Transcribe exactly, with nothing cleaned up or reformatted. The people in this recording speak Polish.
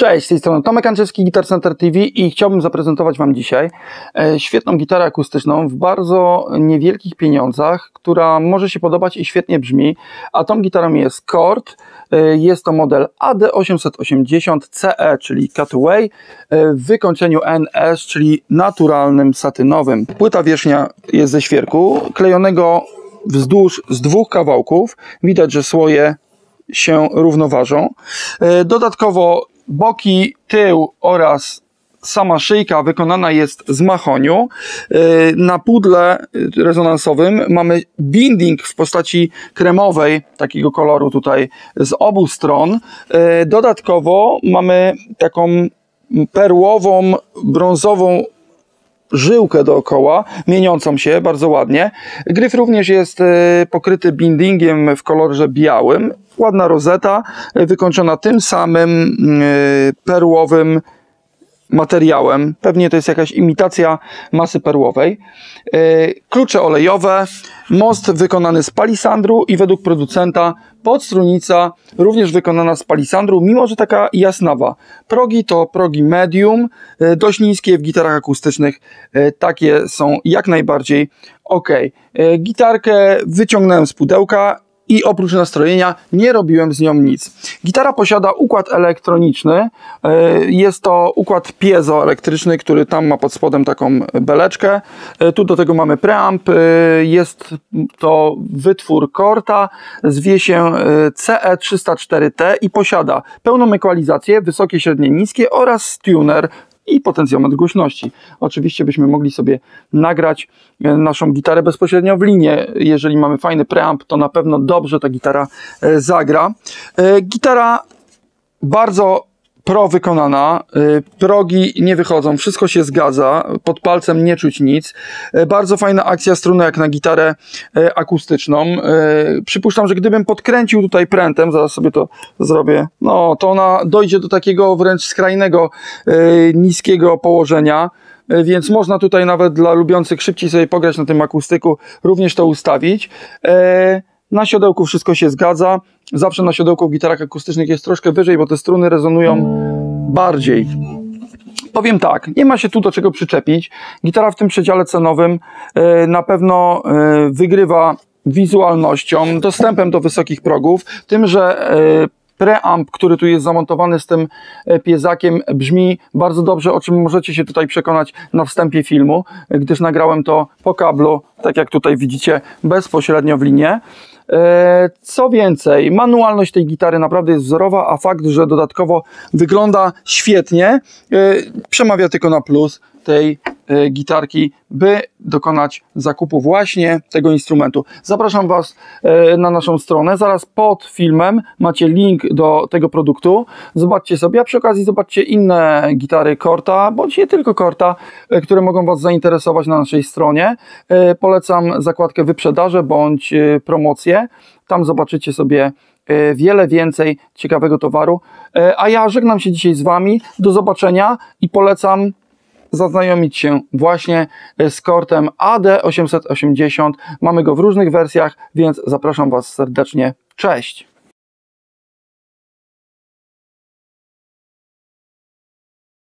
Cześć, z tej strony Tomek Andrzewski, Guitar Center T V i chciałbym zaprezentować Wam dzisiaj świetną gitarę akustyczną w bardzo niewielkich pieniądzach, która może się podobać i świetnie brzmi, a tą gitarą jest Cort. Jest to model A D osiem osiem zero C E, czyli Cutaway, w wykończeniu N S, czyli naturalnym, satynowym. Płyta wierzchnia jest ze świerku, klejonego wzdłuż z dwóch kawałków. Widać, że słoje się równoważą. Dodatkowo boki, tył oraz sama szyjka wykonana jest z mahoniu. Na pudle rezonansowym mamy binding w postaci kremowej, takiego koloru tutaj z obu stron. Dodatkowo mamy taką perłową, brązową żyłkę dookoła, mieniącą się bardzo ładnie. Gryf również jest pokryty bindingiem w kolorze białym. Ładna rozeta, wykończona tym samym perłowym materiałem. Pewnie to jest jakaś imitacja masy perłowej. Klucze olejowe, most wykonany z palisandru i według producenta podstrunica również wykonana z palisandru, mimo że taka jasnawa. Progi to progi medium, dość niskie w gitarach akustycznych. Takie są jak najbardziej ok. Gitarkę wyciągnąłem z pudełka i oprócz nastrojenia nie robiłem z nią nic. Gitara posiada układ elektroniczny. Jest to układ piezoelektryczny, który tam ma pod spodem taką beleczkę. Tu do tego mamy preamp. Jest to wytwór Corta, zwie się C E trzysta cztery T i posiada pełną ekwalizację, wysokie, średnie, niskie oraz tuner i potencjometr głośności. Oczywiście byśmy mogli sobie nagrać naszą gitarę bezpośrednio w linie. Jeżeli mamy fajny preamp, to na pewno dobrze ta gitara zagra. Gitara bardzo pro wykonana, progi nie wychodzą, wszystko się zgadza, pod palcem nie czuć nic. Bardzo fajna akcja struny jak na gitarę akustyczną. Przypuszczam, że gdybym podkręcił tutaj prętem, zaraz sobie to zrobię, no to ona dojdzie do takiego wręcz skrajnego, niskiego położenia. Więc można tutaj nawet dla lubiących szybciej sobie pograć na tym akustyku również to ustawić. Na siodełku wszystko się zgadza. Zawsze na siodełku w gitarach akustycznych jest troszkę wyżej, bo te struny rezonują bardziej. Powiem tak, nie ma się tu do czego przyczepić. Gitara w tym przedziale cenowym na pewno wygrywa wizualnością, dostępem do wysokich progów, tym, że preamp, który tu jest zamontowany z tym piezakiem, brzmi bardzo dobrze, o czym możecie się tutaj przekonać na wstępie filmu, gdyż nagrałem to po kablu, tak jak tutaj widzicie, bezpośrednio w linie. Co więcej, manualność tej gitary naprawdę jest wzorowa, a fakt, że dodatkowo wygląda świetnie, przemawia tylko na plus tej gitarki, by dokonać zakupu właśnie tego instrumentu. Zapraszam Was na naszą stronę. Zaraz pod filmem macie link do tego produktu. Zobaczcie sobie, a przy okazji zobaczcie inne gitary Corta, bądź nie tylko Corta, które mogą Was zainteresować na naszej stronie. Polecam zakładkę wyprzedaże bądź promocje. Tam zobaczycie sobie wiele więcej ciekawego towaru. A ja żegnam się dzisiaj z Wami. Do zobaczenia i polecam zaznajomić się właśnie z Cortem A D osiem osiem zero. Mamy go w różnych wersjach, więc zapraszam Was serdecznie. Cześć!